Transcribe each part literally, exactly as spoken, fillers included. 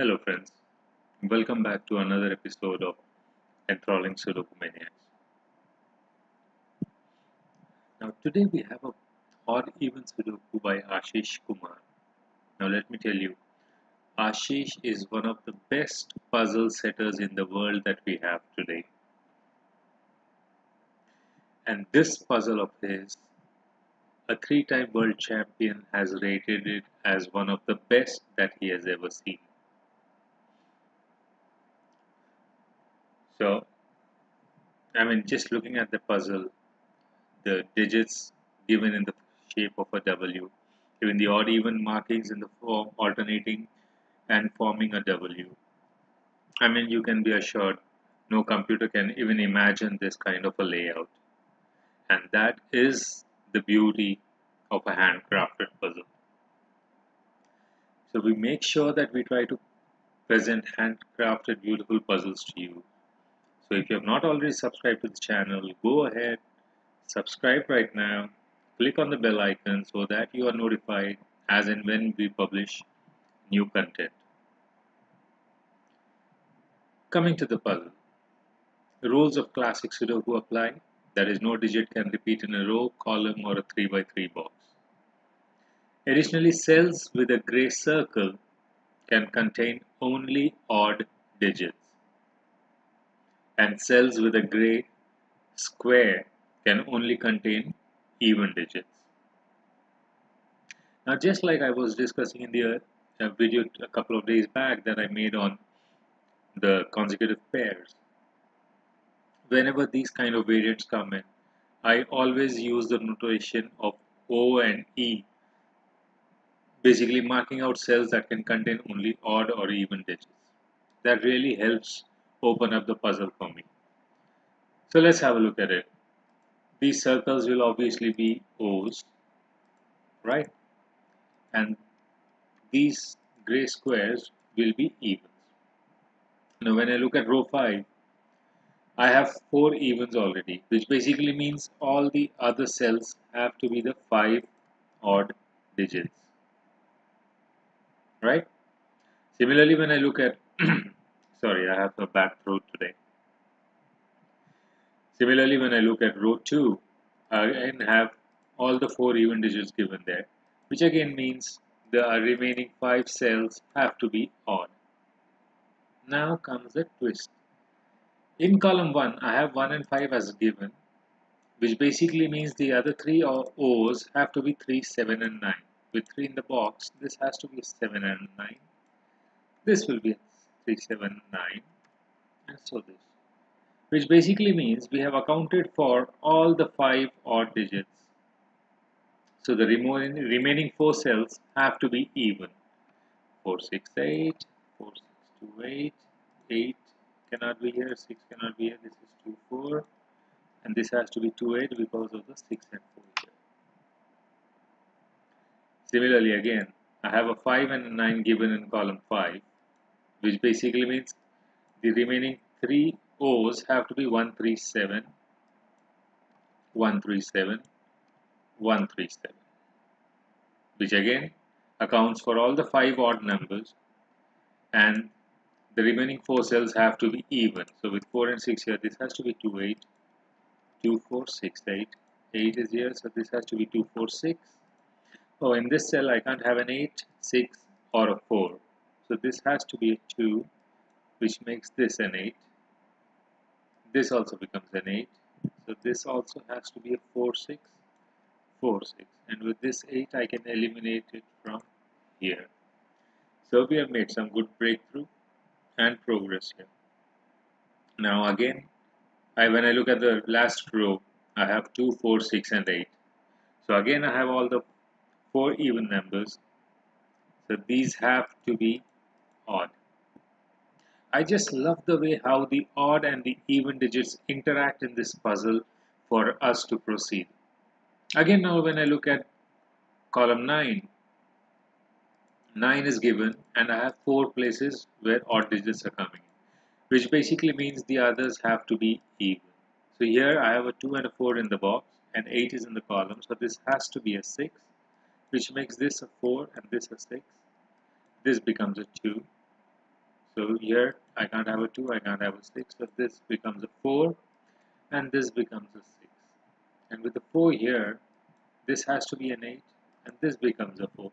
Hello friends, welcome back to another episode of Enthralling Sudoku Maniacs. Now today we have a Odd Even Sudoku by Ashish Kumar. Now let me tell you, Ashish is one of the best puzzle setters in the world that we have today. And this puzzle of his, a three-time world champion has rated it as one of the best that he has ever seen. So, I mean, just looking at the puzzle, the digits given in the shape of a W, even the odd-even markings in the form alternating and forming a W. I mean, you can be assured no computer can even imagine this kind of a layout. And that is the beauty of a handcrafted puzzle. So we make sure that we try to present handcrafted beautiful puzzles to you. So if you have not already subscribed to the channel, go ahead, subscribe right now, click on the bell icon so that you are notified as and when we publish new content. Coming to the puzzle, the rules of classic Sudoku apply. That is, no digit can repeat in a row, column or a three by three box. Additionally, cells with a grey circle can contain only odd digits. And cells with a grey square can only contain even digits. Now, just like I was discussing in the uh, video a couple of days back that I made on the consecutive pairs, whenever these kind of variants come in, I always use the notation of O and E, basically marking out cells that can contain only odd or even digits. That really helps open up the puzzle for me. So let's have a look at it. These circles will obviously be O's, right? And these grey squares will be evens. Now when I look at row five, I have four evens already, which basically means all the other cells have to be the five odd digits, right? Similarly, when I look at sorry, I have a bad throat today. Similarly, when I look at row two, I again have all the four even digits given there, which again means the remaining five cells have to be odd. Now comes the twist. In column one, I have one and five as given, which basically means the other three O's have to be three, seven and nine. With three in the box, this has to be seven and nine. This will be three, seven, nine, and so this, which basically means we have accounted for all the five odd digits. So the remaining four cells have to be even. four, six, eight, four, six, two, eight, eight cannot be here, six cannot be here, this is two, four, and this has to be two, eight because of the six and four here. Similarly, again, I have a five and a nine given in column five, which basically means the remaining three O's have to be one, three, seven, one, three, seven, one, three, seven, which again accounts for all the five odd numbers, and the remaining four cells have to be even. So with four and six here, this has to be two, eight, two, four, six, eight. eight is here, so this has to be two, four, six. Oh, in this cell I can't have an eight, six or a four. So this has to be a two, which makes this an eight. This also becomes an eight. So this also has to be a four, six, four, six. And with this eight, I can eliminate it from here. So we have made some good breakthrough and progress here. Now again, I, when I look at the last row, I have two, four, six and eight. So again, I have all the four even numbers. So these have to be odd. I just love the way how the odd and the even digits interact in this puzzle for us to proceed. Again, now when I look at column nine, nine is given and I have four places where odd digits are coming in, which basically means the others have to be even. So here I have a two and a four in the box and eight is in the column, so this has to be a six, which makes this a four and this a six. This becomes a two, So here I can't have a two, I can't have a six, so this becomes a four and this becomes a six. And with the four here, this has to be an eight and this becomes a four.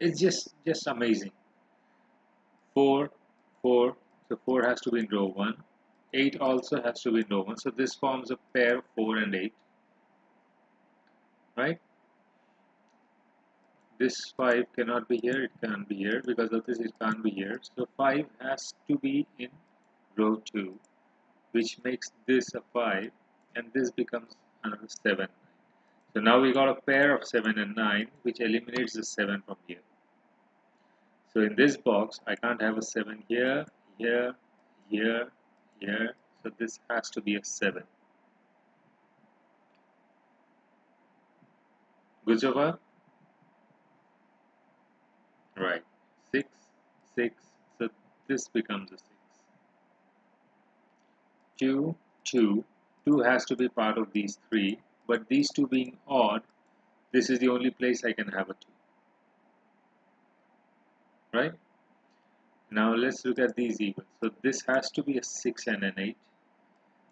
It's just, just amazing. four, four, so four has to be in row one. eight also has to be in row one. So this forms a pair of four and eight. Right? This five cannot be here, it can't be here. Because of this, it can't be here. So five has to be in row two, which makes this a five, and this becomes another seven. So now we got a pair of seven and nine, which eliminates the seven from here. So in this box, I can't have a seven here, here, here, here. So this has to be a seven. Good so far? Right. six, six. So this becomes a six. two, two. two has to be part of these three. But these two being odd, this is the only place I can have a two. Right? Now let's look at these evens. So this has to be a six and an eight.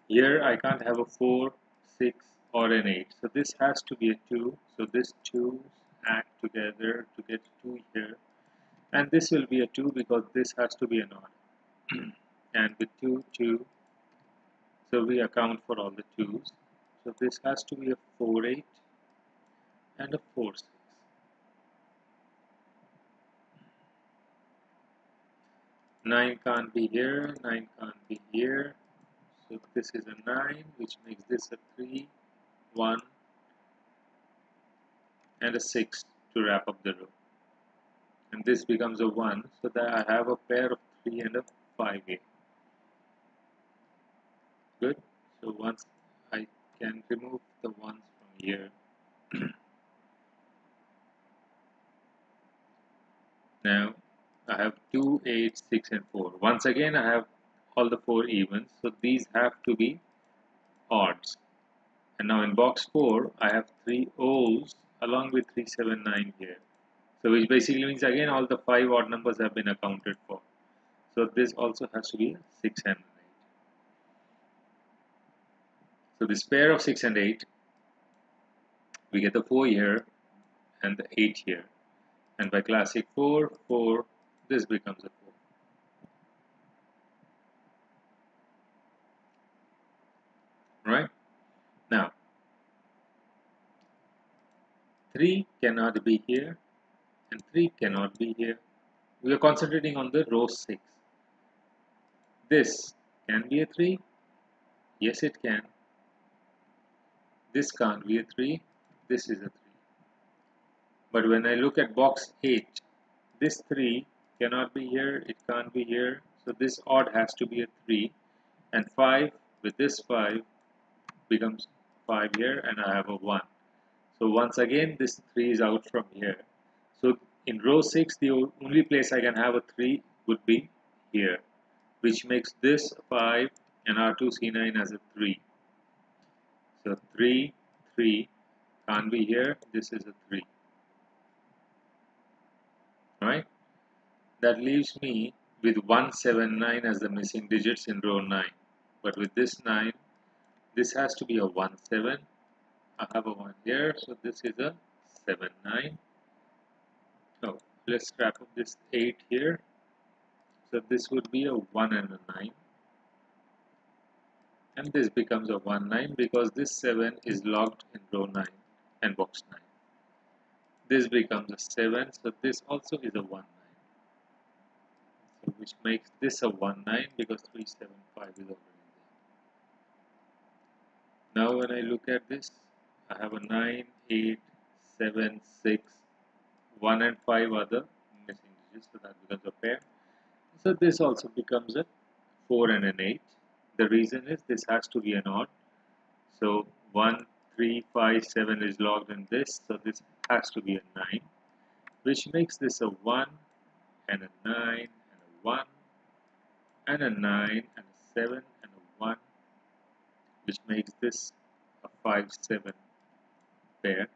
Here I can't have a four, six or an eight. So this has to be a two. So this two act together to get two here. And this will be a two because this has to be an odd. And with two, two. So we account for all the twos. So this has to be a four, eight and a four, six. nine can't be here, nine can't be here. So this is a nine, which makes this a three, one and a six to wrap up the row. And this becomes a one, so that I have a pair of three and a five here. Good. So once I can remove the ones from here. Now I have two, eight, six and four. Once again I have all the four evens, so these have to be odds. And now in box four I have three O's along with three, seven, nine here. So which basically means again all the five odd numbers have been accounted for. So this also has to be six and nine. So this pair of six and eight, we get the four here and the eight here. And by classic four, four, this becomes a four. Right? Now, three cannot be here and three cannot be here. We are concentrating on the row six. This can be a three. Yes, it can. This can't be a three, this is a three. But when I look at box eight, this three cannot be here, it can't be here. So this odd has to be a three. And five with this five becomes five here and I have a one. So once again this three is out from here. So in row six the only place I can have a three would be here. Which makes this five and R two C nine as a three. So three, three, can't be here, this is a three. Right? That leaves me with one, seven, nine as the missing digits in row nine. But with this nine, this has to be a one, seven. I have a one here, so this is a seven, nine. So let's wrap up this eight here. So this would be a one and a nine. And this becomes a one, nine because this seven is locked in row nine and box nine. This becomes a seven, so this also is a one, nine. So which makes this a one, nine because three, seven, five is already there. Now when I look at this, I have a nine, eight, seven, six, one and five are the missing digits, so that becomes a pair. So this also becomes a four and an eight. The reason is this has to be an odd. So one, three, five, seven is logged in this. So this has to be a nine. Which makes this a one and a nine and a one and a nine and a seven and a one. Which makes this a five, seven pair.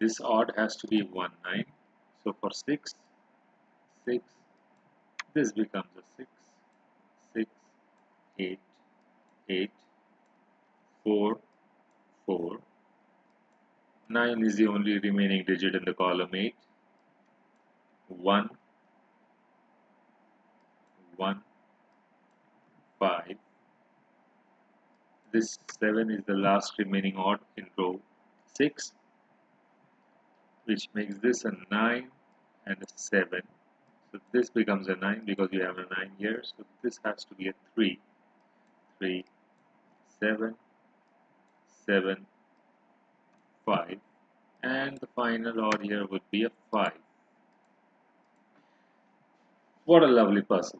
this odd has to be one nine. So for six, six, this becomes a six, six, eight, eight, four, four. nine is the only remaining digit in the column eight. one, one, five. This seven is the last remaining odd in row six, which makes this a nine and a seven. So this becomes a nine because you have a nine here. So this has to be a three, three, seven, seven, five. And the final odd here would be a five. What a lovely puzzle.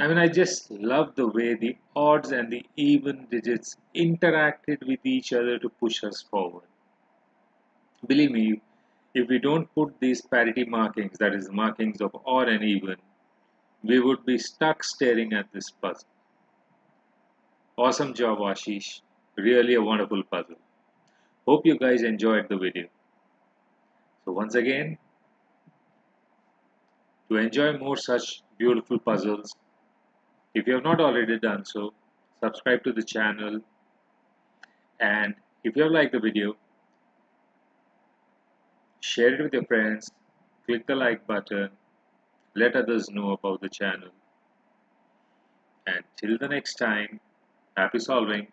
I mean, I just love the way the odds and the even digits interacted with each other to push us forward. Believe me, if we don't put these parity markings, that is markings of odd and even, we would be stuck staring at this puzzle. Awesome job, Ashish. Really a wonderful puzzle. Hope you guys enjoyed the video. So once again, to enjoy more such beautiful puzzles, if you have not already done so, subscribe to the channel, and if you have liked the video, share it with your friends, click the like button, let others know about the channel, and till the next time, happy solving.